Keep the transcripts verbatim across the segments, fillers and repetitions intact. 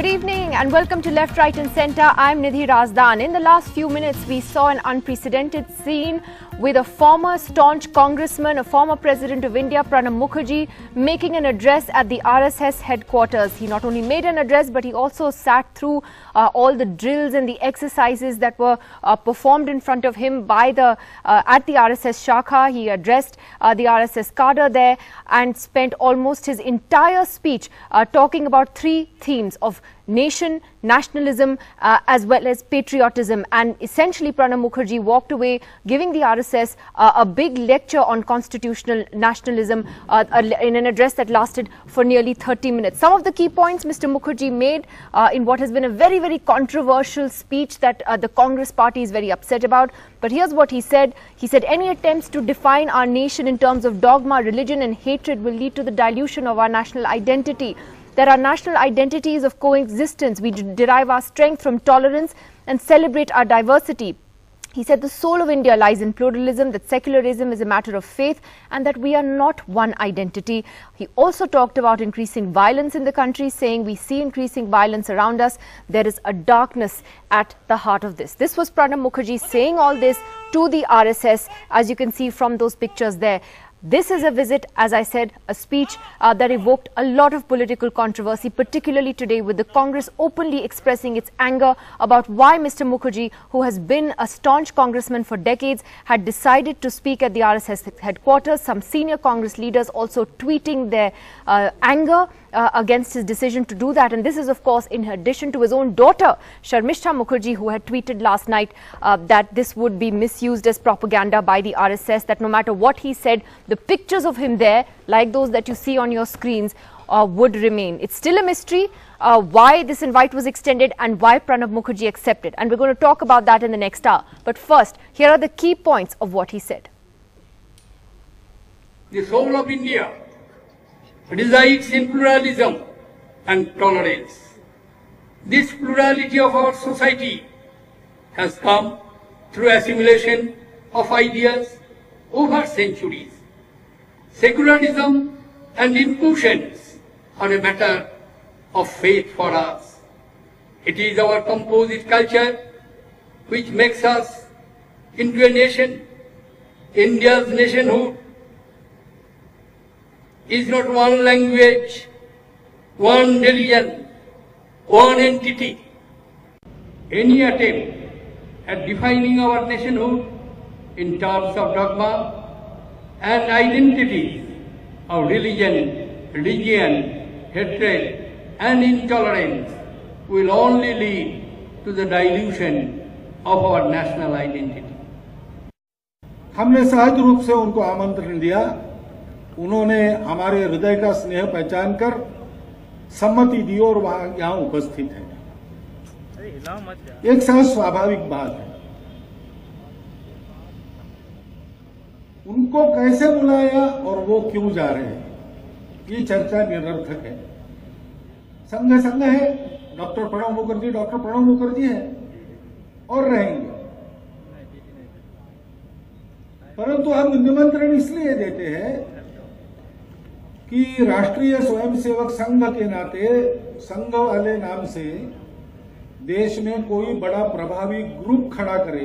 Good evening and welcome to Left, Right and Centre. I'm Nidhi Razdan. In the last few minutes, we saw an unprecedented scene with a former staunch congressman, a former president of India, Pranab Mukherjee, making an address at the R S S headquarters. He not only made an address, but he also sat through uh, all the drills and the exercises that were uh, performed in front of him by the uh, at the R S S Shakha. He addressed uh, the R S S cadre there and spent almost his entire speech uh, talking about three themes of nation, nationalism, uh, as well as patriotism. And essentially, Pranab Mukherjee walked away giving the R S S uh, a big lecture on constitutional nationalism uh, in an address that lasted for nearly thirty minutes. Some of the key points Mister Mukherjee made uh, in what has been a very, very controversial speech that uh, the Congress party is very upset about. But here's what he said. He said, any attempts to define our nation in terms of dogma, religion and hatred will lead to the dilution of our national identity. That our national identity is of coexistence. We derive our strength from tolerance and celebrate our diversity. He said the soul of India lies in pluralism, that secularism is a matter of faith and that we are not one identity. He also talked about increasing violence in the country, saying we see increasing violence around us. There is a darkness at the heart of this. This was Pranab Mukherjee saying all this to the R S S, as you can see from those pictures there. This is a visit, as I said, a speech uh, that evoked a lot of political controversy, particularly today with the Congress openly expressing its anger about why Mister Mukherjee, who has been a staunch congressman for decades, had decided to speak at the R S S headquarters. Some senior Congress leaders also tweeting their uh, anger Uh, against his decision to do that. And this is, of course, in addition to his own daughter, Sharmishtha Mukherjee, who had tweeted last night uh, that this would be misused as propaganda by the R S S, that no matter what he said, the pictures of him there, like those that you see on your screens, uh, would remain. It's still a mystery uh, why this invite was extended and why Pranab Mukherjee accepted. And we're going to talk about that in the next hour. But first, here are the key points of what he said. The soul of India resides in pluralism and tolerance. This plurality of our society has come through assimilation of ideas over centuries. Secularism and inclusions are a matter of faith for us. It is our composite culture which makes us into a nation. India's nationhood is not one language, one religion, one entity. Any attempt at defining our nationhood in terms of dogma and identities of religion, religion, hatred and intolerance will only lead to the dilution of our national identity. हमने सहज रूप से उनको आमंत्रण दिया. उन्होंने हमारे हृदय का स्नेह पहचान कर सम्मति दी और वहां यहाँ उपस्थित है. एक साथ स्वाभाविक बात है. उनको कैसे बुलाया और वो क्यों जा रहे हैं, ये चर्चा निरर्थक है. संघ संघ है. डॉक्टर प्रणब मुखर्जी डॉक्टर प्रणब मुखर्जी है और रहेंगे. परंतु हम निमंत्रण इसलिए देते हैं कि राष्ट्रीय स्वयंसेवक संघ के नाते, संघ वाले नाम से देश में कोई बड़ा प्रभावी ग्रुप खड़ा करे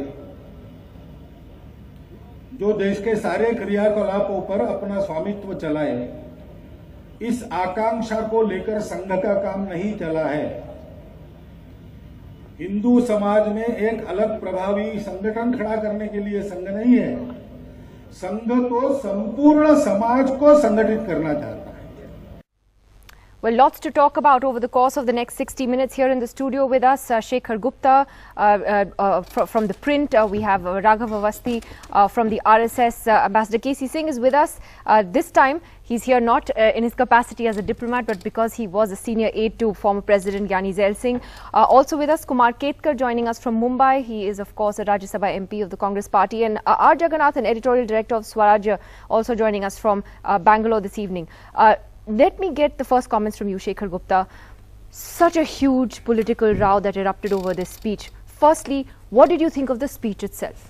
जो देश के सारे क्रियाकलापों पर अपना स्वामित्व चलाए. इस आकांक्षा को लेकर संघ का काम नहीं चला है. हिंदू समाज में एक अलग प्रभावी संगठन खड़ा करने के लिए संघ नहीं है. संघ तो संपूर्ण समाज को संगठित करना चाहता है. Well, lots to talk about over the course of the next sixty minutes. Here in the studio with us, uh, Shekhar Gupta uh, uh, uh, fr from the Print. Uh, we have uh, Raghava Vasti uh, from the R S S. Uh, Ambassador K C Singh is with us uh, this time. He's here not uh, in his capacity as a diplomat, but because he was a senior aide to former President Gyani Zail Singh. Uh, also with us, Kumar Ketkar joining us from Mumbai. He is, of course, a Rajya Sabha M P of the Congress Party. And uh, R. Jagannathan, editorial director of Swarajya, also joining us from uh, Bangalore this evening. Uh, Let me get the first comments from you, Shekhar Gupta. Such a huge political row that erupted over this speech. Firstly, what did you think of the speech itself?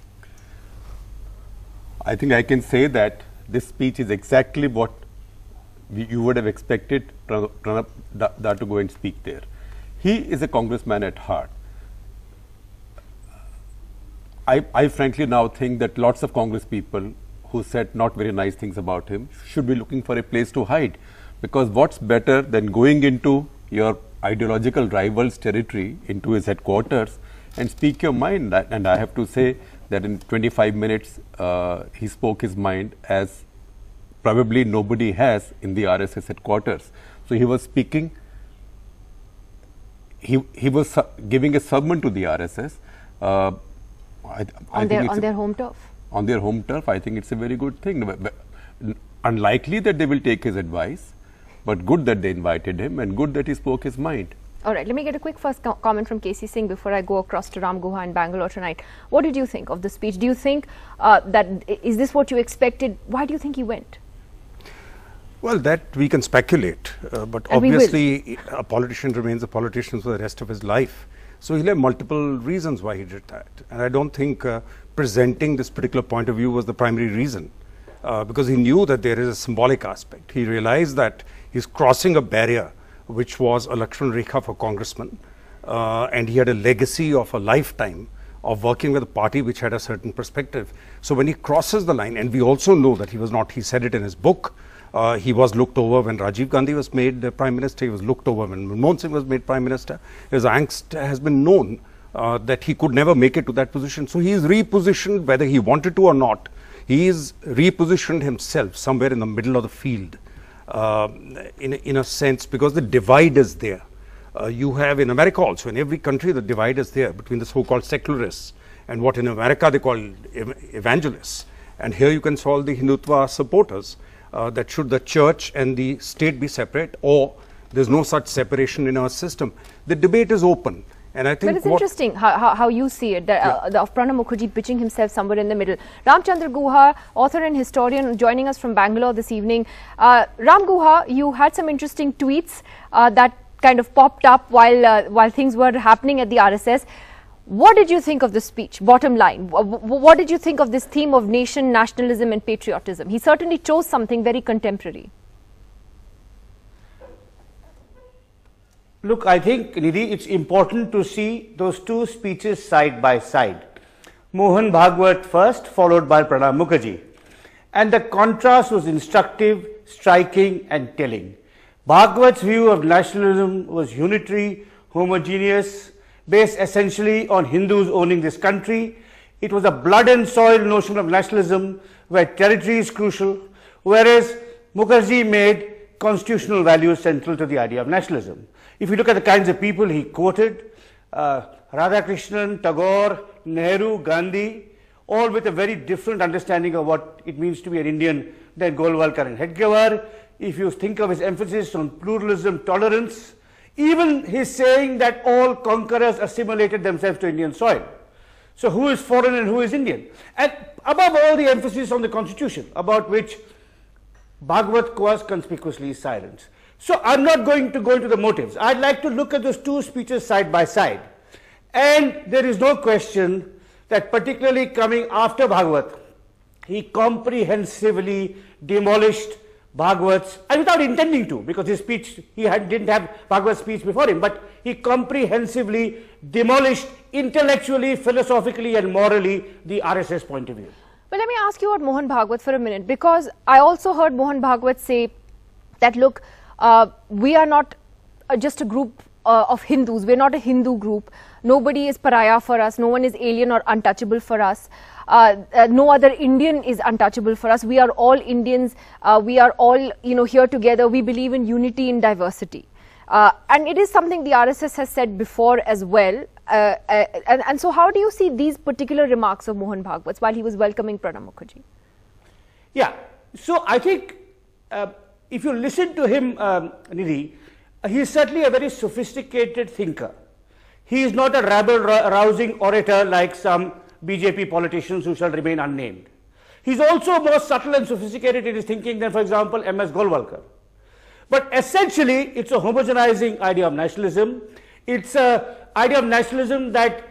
I think I can say that this speech is exactly what we, you would have expected Pranab Da to go and speak there. He is a congressman at heart. I, I frankly now think that lots of Congress people who said not very nice things about him should be looking for a place to hide, because what's better than going into your ideological rival's territory, into his headquarters, and speak your mind. And I have to say that in twenty-five minutes, uh, he spoke his mind as probably nobody has in the R S S headquarters. So he was speaking, he, he was giving a sermon to the R S S. Uh, I, I on, their, on their home turf. On their home turf, I think it's a very good thing. But unlikely that they will take his advice, but good that they invited him and good that he spoke his mind. All right, let me get a quick first co comment from K C Singh before I go across to Ram Guha in Bangalore tonight. What did you think of the speech? Do you think uh, that, is this what you expected? Why do you think he went? Well, that we can speculate, uh, but and obviously a politician remains a politician for the rest of his life. So he'll have multiple reasons why he did that. And I don't think uh, presenting this particular point of view was the primary reason, uh, because he knew that there is a symbolic aspect. He realized that he's crossing a barrier, which was a Lakshman Rekha for congressmen, uh, and he had a legacy of a lifetime of working with a party which had a certain perspective. So when he crosses the line, and we also know that he was not, he said it in his book, Uh, he was looked over when Rajiv Gandhi was made the Prime Minister. He was looked over when Manmohan Singh was made Prime Minister. His angst has been known uh, that he could never make it to that position. So he is repositioned, whether he wanted to or not. He is repositioned himself somewhere in the middle of the field, uh, in, in a sense, because the divide is there. Uh, you have in America also, in every country, the divide is there between the so-called secularists and what in America they call ev- evangelists. And here you can solve the Hindutva supporters. Uh, that should the church and the state be separate, or there's no such separation in our system. The debate is open, and I think. But it's interesting how, how, how you see it, the, yeah. uh, the, of Pranab Mukherjee pitching himself somewhere in the middle. Ram Chandra Guha, author and historian, joining us from Bangalore this evening. Uh, Ram Guha, you had some interesting tweets uh, that kind of popped up while uh, while things were happening at the R S S. What did you think of the speech, bottom line? What did you think of this theme of nation, nationalism and patriotism? He certainly chose something very contemporary. Look, I think, Nidhi, it's important to see those two speeches side by side. Mohan Bhagwat first, followed by Pranab Mukherjee. And the contrast was instructive, striking and telling. Bhagwat's view of nationalism was unitary, homogeneous, based essentially on Hindus owning this country. It was a blood and soil notion of nationalism where territory is crucial, whereas Mukherjee made constitutional values central to the idea of nationalism. If you look at the kinds of people he quoted, uh, Radhakrishnan, Tagore, Nehru, Gandhi, all with a very different understanding of what it means to be an Indian than Golwalkar and Hedgewar. If you think of his emphasis on pluralism, tolerance, even his saying that all conquerors assimilated themselves to Indian soil. So who is foreign and who is Indian? And above all, the emphasis on the constitution, about which Bhagwat was conspicuously silent. So I'm not going to go into the motives. I'd like to look at those two speeches side by side. And there is no question that particularly coming after Bhagwat, he comprehensively demolished Bhagwat's, and without intending to, because his speech, he had, didn't have Bhagwat's speech before him, but he comprehensively demolished intellectually, philosophically and morally the R S S point of view. Well, let me ask you about Mohan Bhagwat for a minute, because I also heard Mohan Bhagwat say that, look, uh, we are not uh, just a group uh, of Hindus, we are not a Hindu group, nobody is pariah for us, no one is alien or untouchable for us. Uh, uh, no other Indian is untouchable for us. We are all Indians. Uh, we are all, you know, here together. We believe in unity in diversity. Uh, and it is something the R S S has said before as well. Uh, uh, and, and so how do you see these particular remarks of Mohan Bhagwat while he was welcoming Pranab Mukherjee? Yeah. So I think uh, if you listen to him, um, Nidhi, he is certainly a very sophisticated thinker. He is not a rabble-rousing orator like some B J P politicians who shall remain unnamed. He's also more subtle and sophisticated in his thinking than, for example, M S Golwalkar. But essentially, it's a homogenizing idea of nationalism. It's an idea of nationalism that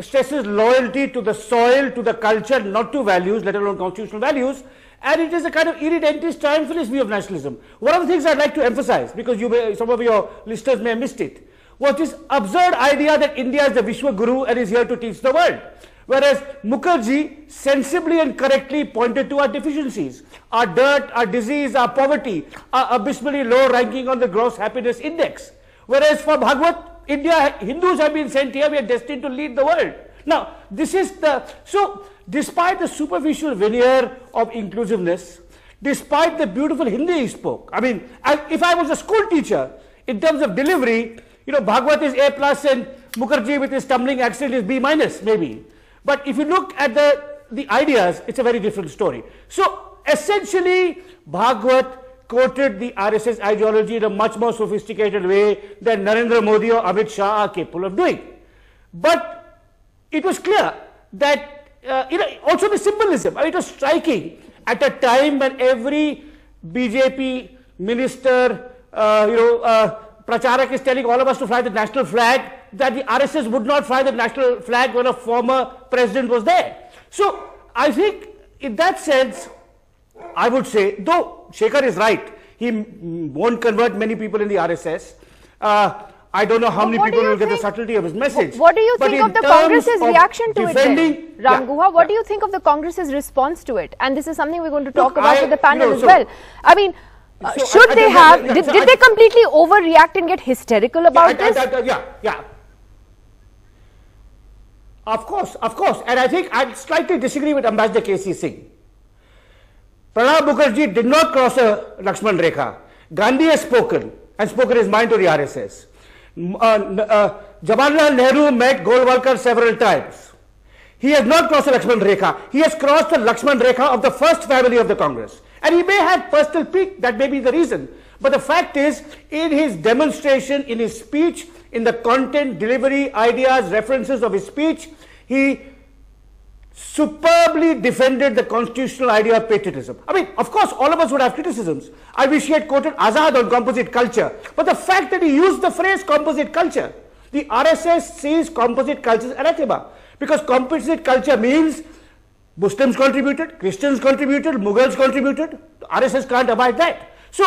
stresses loyalty to the soil, to the culture, not to values, let alone constitutional values. And it is a kind of irredentist, triumphalist view of nationalism. One of the things I'd like to emphasize, because you may, some of your listeners may have missed it, was this absurd idea that India is the Vishwa Guru and is here to teach the world. Whereas Mukherjee sensibly and correctly pointed to our deficiencies, our dirt, our disease, our poverty, our abysmally low ranking on the gross happiness index. Whereas for Bhagwat, India, Hindus have been sent here, we are destined to lead the world. Now, this is the, so despite the superficial veneer of inclusiveness, despite the beautiful Hindi he spoke, I mean, I, if I was a school teacher, in terms of delivery, you know, Bhagwat is A plus and Mukherjee with his stumbling accent is B minus, maybe. But if you look at the, the ideas, it's a very different story. So essentially, Bhagwat quoted the R S S ideology in a much more sophisticated way than Narendra Modi or Amit Shah are capable of doing. But it was clear that, uh, you know, also the symbolism, I mean, it was striking at a time when every B J P minister, uh, you know, uh, Pracharak is telling all of us to fly the national flag, that the R S S would not fly the national flag when a former president was there. So I think in that sense, I would say, though Shekhar is right, he won't convert many people in the R S S. Uh, I don't know how many people will get the subtlety of his message. What do you think of the Congress's reaction to it then, Ram Guha? What do you think of the Congress's response to it? And this is something we're going to talk about with the panel as well. I mean, Uh, so should I, I, they I, have, I, I, did, so did I, they completely overreact and get hysterical about yeah, I, this? I, I, I, yeah, yeah. Of course, of course. And I think I slightly disagree with Ambassador K C Singh. Pranab Mukherjee did not cross a Lakshman Rekha. Gandhi has spoken and spoken his mind to the R S S. Uh, uh, Jawaharlal Nehru met Golwalkar several times. He has not crossed the Lakshman Rekha. He has crossed the Lakshman Rekha of the first family of the Congress. And he may have personal pique, that may be the reason. But the fact is, in his demonstration, in his speech, in the content, delivery, ideas, references of his speech, he superbly defended the constitutional idea of patriotism. I mean, of course, all of us would have criticisms. I wish he had quoted Azad on composite culture. But the fact that he used the phrase composite culture, the R S S sees composite culture as anathema. Because composite culture means Muslims contributed, Christians contributed, Mughals contributed, R S S can't abide that. So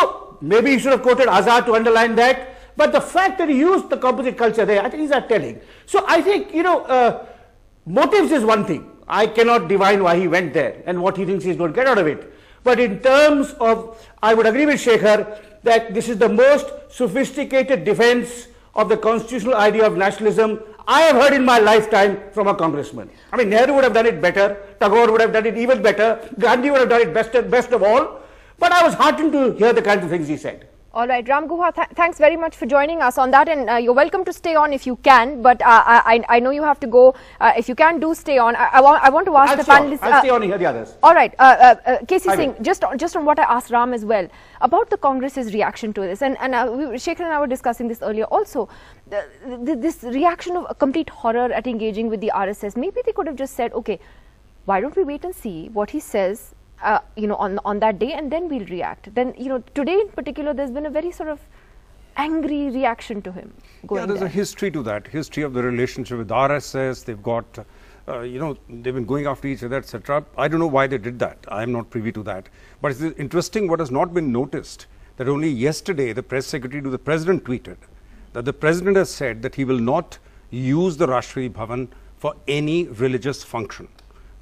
maybe he should have quoted Azad to underline that, but the fact that he used the composite culture there, I think these are telling. So I think, you know, uh, motives is one thing. I cannot divine why he went there and what he thinks he's going to get out of it. But in terms of, I would agree with Shekhar that this is the most sophisticated defense of the constitutional idea of nationalism I have heard in my lifetime from a congressman. I mean, Nehru would have done it better, Tagore would have done it even better, Gandhi would have done it best, best of all, but I was heartened to hear the kinds of things he said. All right, Ram Guha, th thanks very much for joining us on that, and uh, you're welcome to stay on if you can, but uh, I, I know you have to go. Uh, if you can, do stay on. I, I, want, I want to ask I'll the panelists. I'll uh, stay on here, the others. All right, uh, uh, K C Singh, just on, just on what I asked Ram as well, about the Congress's reaction to this, and, and uh, we, Shekhar and I were discussing this earlier also, the, the, this reaction of a complete horror at engaging with the R S S, maybe they could have just said, okay, why don't we wait and see what he says, Uh, you know, on on that day, and then we'll react. Then, you know, today in particular, there's been a very sort of angry reaction to him. Going yeah, there's there. a history to that. History of the relationship with R S S. They've got, uh, you know, they've been going after each other, et cetera. I don't know why they did that. I'm not privy to that. But it's interesting what has not been noticed, that only yesterday the press secretary to the president tweeted that the president has said that he will not use the Rashtrapati Bhavan for any religious function.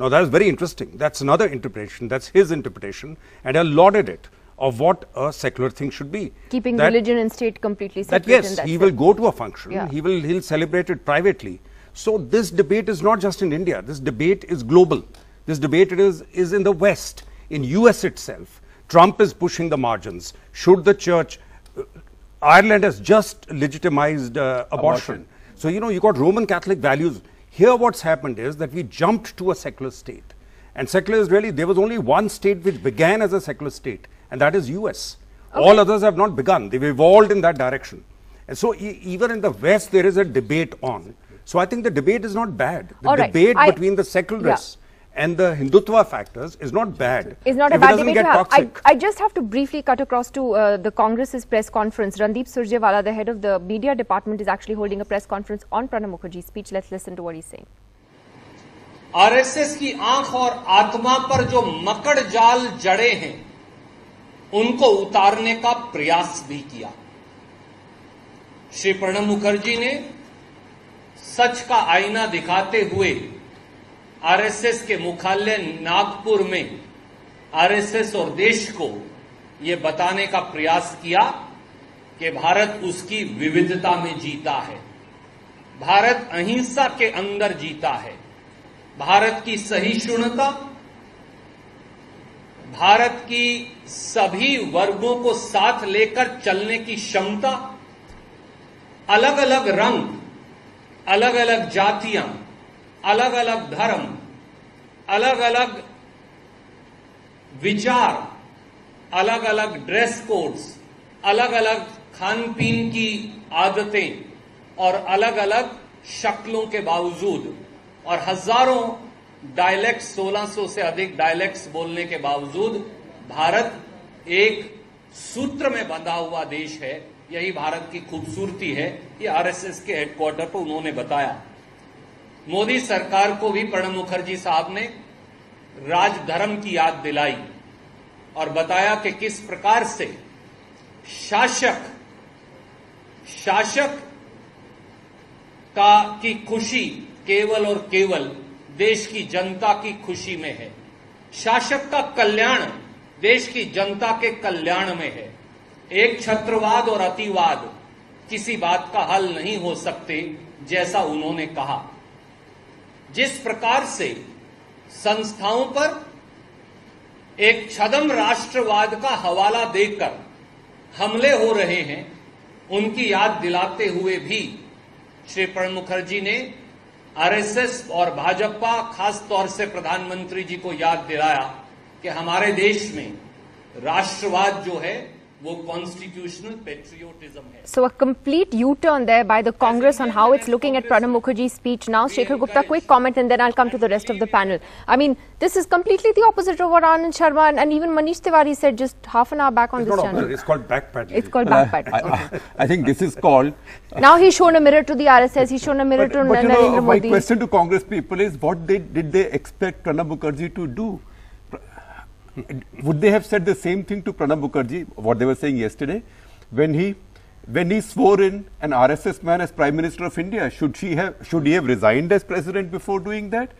Now, that is very interesting. That's another interpretation. That's his interpretation. And I lauded it of what a secular thing should be. Keeping that, religion and state completely separate. That, yes, he will it. go to a function. Yeah. He will he'll celebrate it privately. So this debate is not just in India. This debate is global. This debate is, is in the West, in U S itself. Trump is pushing the margins. Should the church... Uh, Ireland has just legitimized uh, abortion. abortion. So, you know, you got Roman Catholic values. Here what's happened is that we jumped to a secular state, and secular is really, there was only one state which began as a secular state, and that is U S. Okay. All others have not begun. They've evolved in that direction. And so e even in the West, there is a debate on. So I think the debate is not bad. The All debate right. I, between the secularists yeah. and the Hindutva factors is not bad. It's not if a bad it debate. Get toxic. I, I just have to briefly cut across to uh, the Congress's press conference. Randeep Surjewala, the head of the media department, is actually holding a press conference on Pranab Mukherjee's speech. Let's listen to what he's saying. RSS की आंख और आत्मा पर जो मकड़ जाल जड़े हैं, उनको उतारने का प्रयास भी किया। श्री प्रणब मुखर्जी ने सच का आईना दिखाते हुए आरएसएस के मुख्यालय नागपुर में आरएसएस और देश को ये बताने का प्रयास किया कि भारत उसकी विविधता में जीता है, भारत अहिंसा के अंदर जीता है, भारत की सहिष्णुता, भारत की सभी वर्गों को साथ लेकर चलने की क्षमता, अलग अलग रंग, अलग अलग जातियां, अलग अलग धर्म, अलग अलग विचार, अलग अलग ड्रेस कोड्स, अलग अलग खान पीन की आदतें और अलग अलग शक्लों के बावजूद और हजारों डायलेक्ट्स, सोलह सौ से अधिक डायलेक्ट्स बोलने के बावजूद भारत एक सूत्र में बंधा हुआ देश है। यही भारत की खूबसूरती है, ये आरएसएस के हेडक्वार्टर पर उन्होंने बताया। मोदी सरकार को भी प्रणब मुखर्जी साहब ने राजधर्म की याद दिलाई और बताया कि किस प्रकार से शासक शासक का की खुशी केवल और केवल देश की जनता की खुशी में है, शासक का कल्याण देश की जनता के कल्याण में है। एक छत्रवाद और अतिवाद किसी बात का हल नहीं हो सकते, जैसा उन्होंने कहा। जिस प्रकार से संस्थाओं पर एक छदम राष्ट्रवाद का हवाला देकर हमले हो रहे हैं, उनकी याद दिलाते हुए भी श्री प्रणब मुखर्जी ने आरएसएस और भाजपा, खास तौर से प्रधानमंत्री जी को याद दिलाया कि हमारे देश में राष्ट्रवाद जो है वो constitutional patriotism है। So a complete U-turn there by the Congress on how it's looking at Pranab Mukherjee's speech now. Shekhar Gupta, quick comment and then I'll come to the rest of the panel. I mean, this is completely the opposite of what Anand Sharma and, and even Manish Tewari said just half an hour back on it's this not, channel. It's called backpedaling. It's called backpedaling. Uh, I, I, I think this is called... Now he's shown a mirror to the R S S, he's shown a mirror but, to but Narendra Modi. You know, my question to Congress people is what they, did they expect Pranab Mukherjee to do? Would they have said the same thing to Pranab Mukherjee, what they were saying yesterday, when he when he swore in an R S S man as Prime Minister of India? Should she have should he have resigned as president before doing that?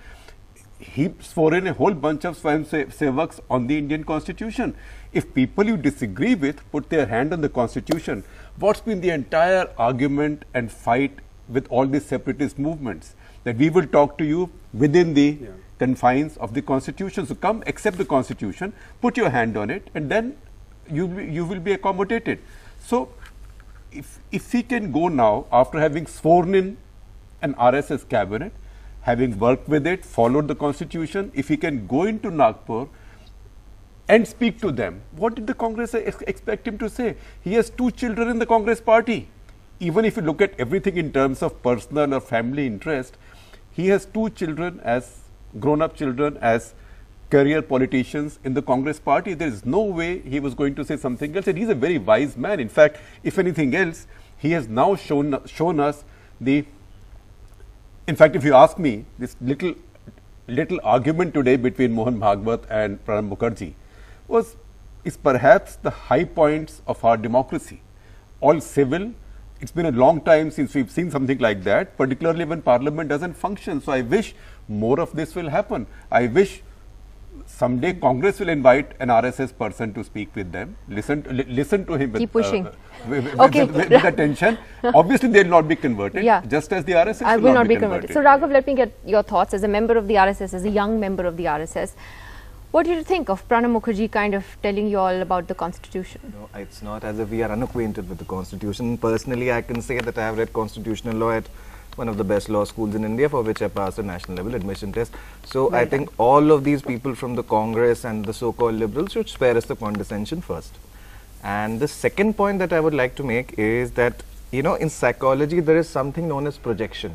He swore in a whole bunch of Swayam Sevaks on the Indian Constitution. If people you disagree with put their hand on the Constitution, what's been the entire argument and fight with all these separatist movements? That we will talk to you within the... Yeah. confines of the Constitution. So come, accept the Constitution, put your hand on it, and then you you will be accommodated. So, if if he can go now after having sworn in an R S S cabinet, having worked with it, followed the Constitution, if he can go into Nagpur and speak to them, what did the Congress ex expect him to say? He has two children in the Congress party. Even if you look at everything in terms of personal or family interest, he has two children as grown-up children as career politicians in the Congress party. There is no way he was going to say something else, and he's a very wise man. In fact, if anything else, he has now shown shown us the... In fact, if you ask me, this little little argument today between Mohan Bhagwat and Pranab Mukherjee was is perhaps the high points of our democracy. All civil. It's been a long time since we've seen something like that, particularly when Parliament doesn't function. So I wish more of this will happen. I wish someday Congress will invite an R S S person to speak with them. Listen, li listen to him. Keep with, pushing. Uh, with, with, okay. with, with, with attention. Obviously, they will not be converted. Yeah. Just as the R S S I will, will not, not be converted. converted. So Raghav, let me get your thoughts as a member of the R S S, as a young member of the R S S. What did you think of Pranab Mukherjee kind of telling you all about the Constitution? No, it's not as if we are unacquainted with the Constitution. Personally, I can say that I have read constitutional law at one of the best law schools in India, for which I passed a national level admission test. So well I done. think all of these people from the Congress and the so-called liberals should spare us the condescension first. And the second point that I would like to make is that, you know, in psychology there is something known as projection,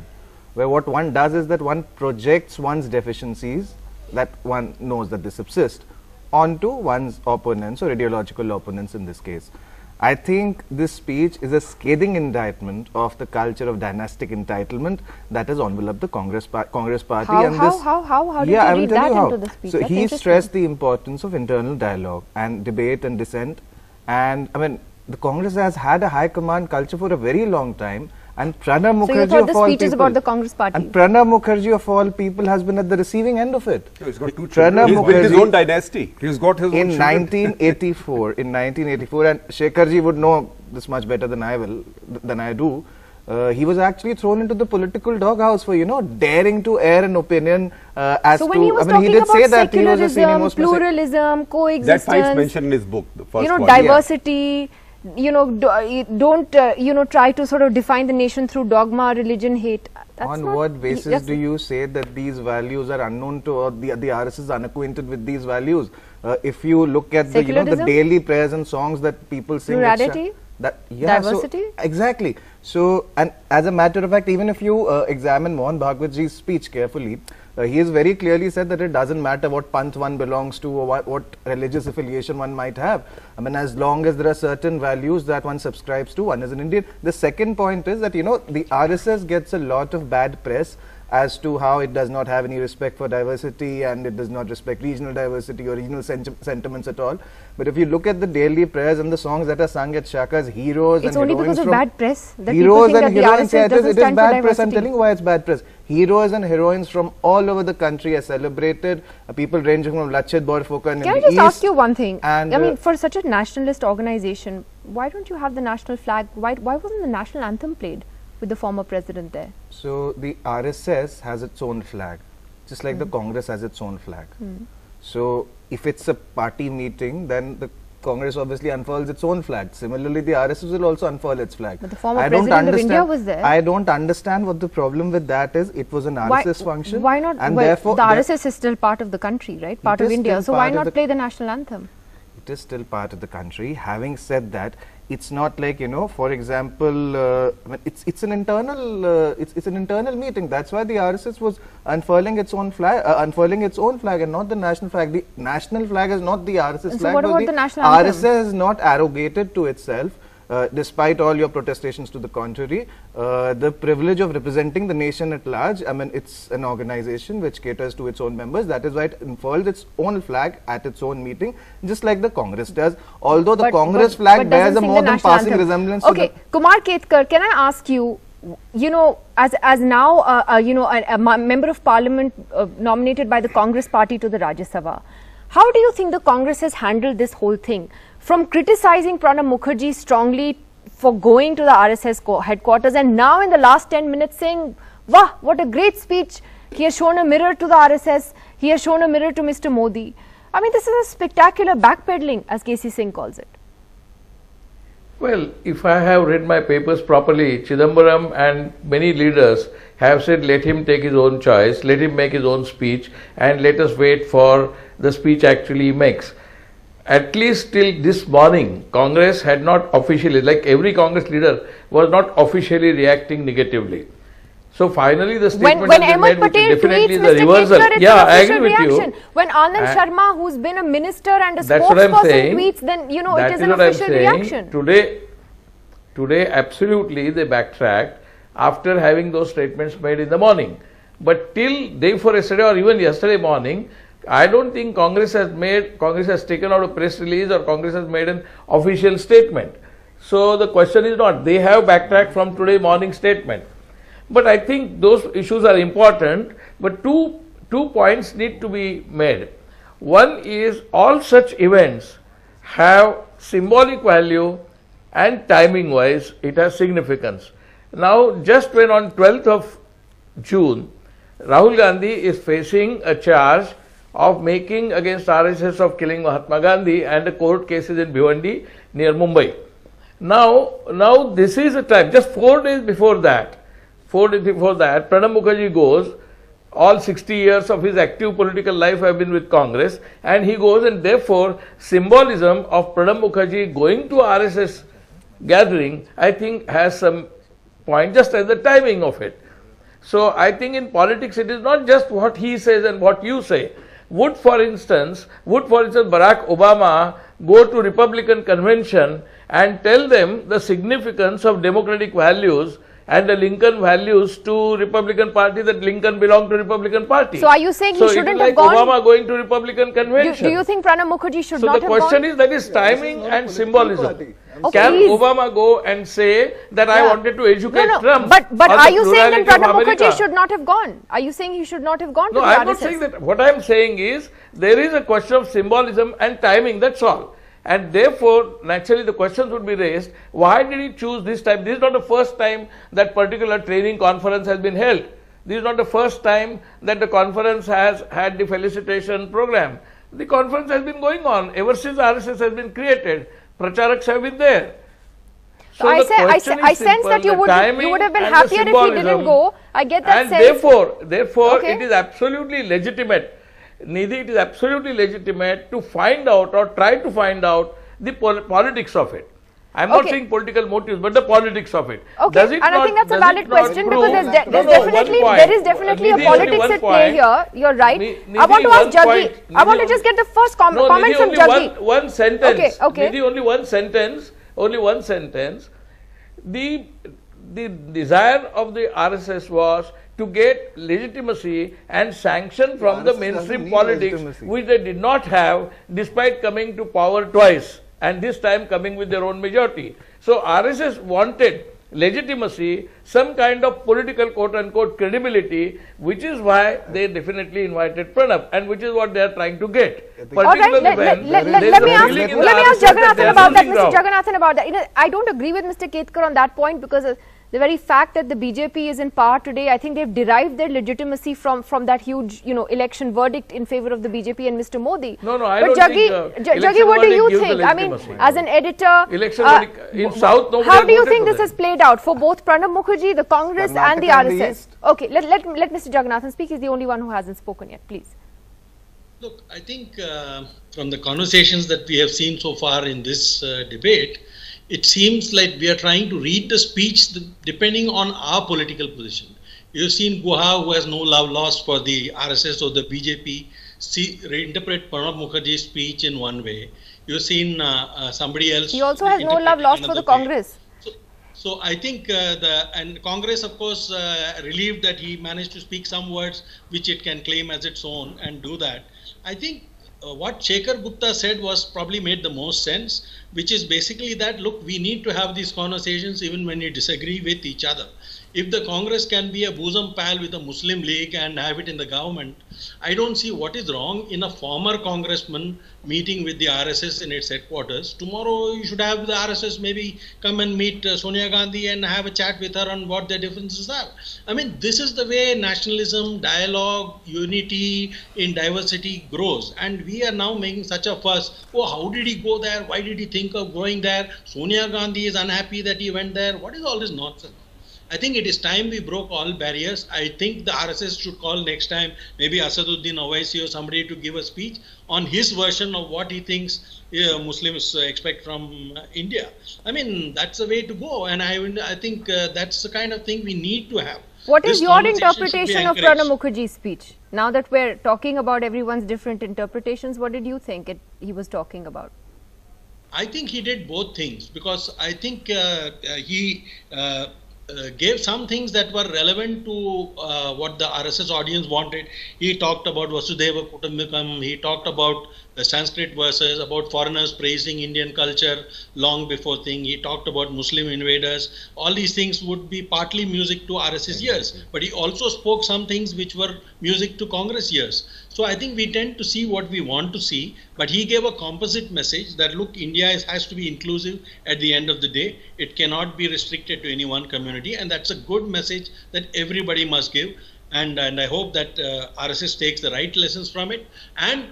where what one does is that one projects one's deficiencies that one knows that they subsist onto one's opponents or ideological opponents in this case. I think this speech is a scathing indictment of the culture of dynastic entitlement that has enveloped the Congress, par Congress party. How, and how, this how, how, how did yeah, you read that you into the speech? So That's he stressed the importance of internal dialogue and debate and dissent. And I mean, the Congress has had a high command culture for a very long time, and Pranab Mukherjee so you of all people, about the Congress party. and Pranab Mukherjee of all people has been at the receiving end of it. So he's got two children. He's built his own dynasty. He's got his in own nineteen eighty-four, in nineteen eighty-four, and Shekharji would know this much better than I will, than I do. Uh, he was actually thrown into the political doghouse for, you know, daring to air an opinion uh, as so to. So when he was I mean, talking he did about say that he was secularism, pluralism, coexistence. That Pike's mentioned in his book. The first you know, one. diversity. Yeah. You know, do, don't uh, you know? Try to sort of define the nation through dogma, religion, hate. That's On not, what basis do you say that these values are unknown to, or the the R S S is unacquainted with these values? Uh, if you look at the you know the daily prayers and songs that people sing, plurality, that yeah, diversity, so, exactly. So, and as a matter of fact, even if you uh, examine Mohan Bhagwatji's speech carefully, uh, he has very clearly said that it doesn't matter what panth one belongs to or what, what religious affiliation one might have. I mean, as long as there are certain values that one subscribes to, one is an Indian. The second point is that, you know, the R S S gets a lot of bad press as to how it does not have any respect for diversity and it does not respect regional diversity or regional sentiments at all. But if you look at the daily prayers and the songs that are sung at Shakas, heroes it's and only heroines because of bad press that heroes people think and that heroines, the R S S doesn't it is, it is bad press. I'm telling you why it's bad press. Heroes and heroines from all over the country are celebrated. Uh, people ranging from Lachit Borphukan. Can in I the just East ask you one thing? And, I uh, mean, for such a nationalist organization, why don't you have the national flag? Why why wasn't the national anthem played with the former president there? So the R S S has its own flag, just like mm. the Congress has its own flag. Mm. So if it's a party meeting, then the Congress obviously unfurls its own flag. Similarly, the R S S will also unfurl its flag. But the former I president don't of India was there. I don't understand what the problem with that is. It was an R S S why, function. Why not? And well, therefore, the R S S is still part of the country, right? Part of India. So why not the play the national anthem? It is still part of the country. Having said that, it's not like, you know, for example, uh, it's it's an internal uh, it's it's an internal meeting. That's why the R S S was unfurling its own flag, uh, unfurling its own flag, and not the national flag. The national flag is not the R S S so flag. What about the, the national anthem? R S S is not arrogated to itself, uh, despite all your protestations to the contrary, uh, the privilege of representing the nation at large. I mean, it's an organization which caters to its own members. That is why it unfurls its own flag at its own meeting, just like the Congress does. Although the but, Congress but, flag but bears a more than passing anthem. resemblance okay. to Okay, Kumar Ketkar, can I ask you, you know, as, as now, uh, uh, you know, a, a member of parliament uh, nominated by the Congress party to the Rajya Sabha, how do you think the Congress has handled this whole thing? From criticizing Pranab Mukherjee strongly for going to the R S S headquarters, and now in the last ten minutes saying, wow, what a great speech. He has shown a mirror to the R S S. He has shown a mirror to Mister Modi. I mean, this is a spectacular backpedaling, as K C Singh calls it. Well, if I have read my papers properly, Chidambaram and many leaders have said, let him take his own choice, let him make his own speech, and let us wait for the speech actually he makes. At least till this morning, Congress had not officially, like every Congress leader, was not officially reacting negatively. So finally, the statement when, when has been made, which is definitely the reversal. Ketkar, yeah, I agree with reaction. you. When Anand uh, Sharma, who's been a minister and a spokesperson, tweets, then you know it is, is an official reaction. Today, today, absolutely they backtracked after having those statements made in the morning. But till day before yesterday or even yesterday morning, I don't think Congress has made, Congress has taken out a press release or Congress has made an official statement. So the question is not, they have backtracked from today morning statement. But I think those issues are important, but two, two points need to be made. One is all such events have symbolic value and timing wise it has significance. Now just when on twelfth of June, Rahul Gandhi is facing a charge of making against R S S of killing Mahatma Gandhi, and the court cases in Bhiwandi near Mumbai. Now, now this is a time, just four days before that, four days before that, Pranab Mukherjee goes, all sixty years of his active political life have been with Congress, and he goes, and therefore symbolism of Pranab Mukherjee going to R S S gathering, I think has some point, just as the timing of it. So I think in politics it is not just what he says and what you say. Would, for instance, would, for instance, Barack Obama go to Republican convention and tell them the significance of democratic values and the Lincoln values to Republican Party, that Lincoln belonged to Republican Party. So are you saying so he shouldn't like have gone? Obama going to Republican convention. You, do you think Pranab Mukherjee should so not have gone? So the question is, that is timing yeah, and symbolism. Okay, can please. Obama go and say that yeah. I wanted to educate no, no. Trump? But, but are you saying that Pranab Mukherjee should not have gone? Are you saying he should not have gone? No, I am not saying that. What I am saying is, there is a question of symbolism and timing, that's all. And therefore, naturally the questions would be raised, why did he choose this time? This is not the first time that particular training conference has been held. This is not the first time that the conference has had the felicitation program. The conference has been going on ever since R S S has been created. Pracharaks have been there. So I, say, I, say, I sense that you would, you would have been happier if he didn't go. I get that and sense. And therefore, therefore okay. it is absolutely legitimate. Nidhi, it is absolutely legitimate to find out or try to find out the pol politics of it. I am okay. not saying political motives, but the politics of it. Okay, does it and not, I think that's a valid question because there's de there's no, definitely, no, there is definitely Nidhi a politics at play here. You're right. Nidhi I want to ask Jaggi. I want to just get the first com no, comment Nidhi from Jaggi. One, one sentence. Okay, okay. Nidhi, only one sentence. Only one sentence. The, the desire of the R S S was to get legitimacy and sanction from the mainstream politics, which they did not have despite coming to power twice, and this time coming with their own majority. So R S S wanted legitimacy, some kind of political quote-unquote credibility, which is why they definitely invited Pranab, and which is what they are trying to get. All right, let, let, let, let me ask, let me ask Jagannathan about that, Mister Jagannathan about that. You know, I don't agree with Mister Ketkar on that point because uh, the very fact that the B J P is in power today, I think they've derived their legitimacy from from that huge, you know, election verdict in favor of the B J P and Mister Modi. No, no, I but don't Jaggi, think. Uh, Jaggi, what do you think? I mean, as an editor, election uh, in South, nobody how do you think this has played out for both Pranab Mukherjee, the Congress, Karnataka and the R S S? And the okay, let let let Mister Jagannathan speak. He's the only one who hasn't spoken yet. Please. Look, I think uh, from the conversations that we have seen so far in this uh, debate, it seems like we are trying to read the speech depending on our political position. You've seen Guha, who has no love lost for the R S S or the B J P, see, reinterpret Pranab Mukherjee's speech in one way. You've seen uh, uh, somebody else. He also has no love lost for the Congress. So, so I think uh, the and Congress, of course, uh, relieved that he managed to speak some words which it can claim as its own and do that. I think Uh, what Shekhar Gupta said was probably made the most sense, which is basically that, look, we need to have these conversations even when we disagree with each other. If the Congress can be a bosom pal with the Muslim League and have it in the government, I don't see what is wrong in a former congressman meeting with the R S S in its headquarters. Tomorrow you should have the R S S maybe come and meet uh, Sonia Gandhi and have a chat with her on what their differences are. I mean, this is the way nationalism, dialogue, unity in diversity grows. And we are now making such a fuss. Oh, how did he go there? Why did he think of going there? Sonia Gandhi is unhappy that he went there. What is all this nonsense? I think it is time we broke all barriers. I think the R S S should call next time, maybe Asaduddin Owaisi or somebody to give a speech on his version of what he thinks uh, Muslims uh, expect from uh, India. I mean, that's the way to go. And I, I think uh, that's the kind of thing we need to have. What is your interpretation of Pranab Mukherjee's speech? Now that we're talking about everyone's different interpretations, what did you think it, he was talking about? I think he did both things because I think uh, uh, he... Uh, Uh, gave some things that were relevant to uh, what the R S S audience wanted. He talked about Vasudeva Kutumbakam, he talked about uh, Sanskrit verses, about foreigners praising Indian culture long before thing. He talked about Muslim invaders. All these things would be partly music to R S S ears, but he also spoke some things which were music to Congress ears. So I think we tend to see what we want to see, but he gave a composite message that, look, India is, has to be inclusive at the end of the day. It cannot be restricted to any one community, and that's a good message that everybody must give. And, and I hope that uh, R S S takes the right lessons from it. And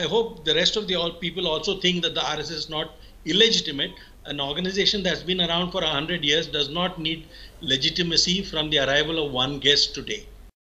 I hope the rest of the all people also think that the R S S is not illegitimate. An organization that's been around for a hundred years does not need legitimacy from the arrival of one guest today.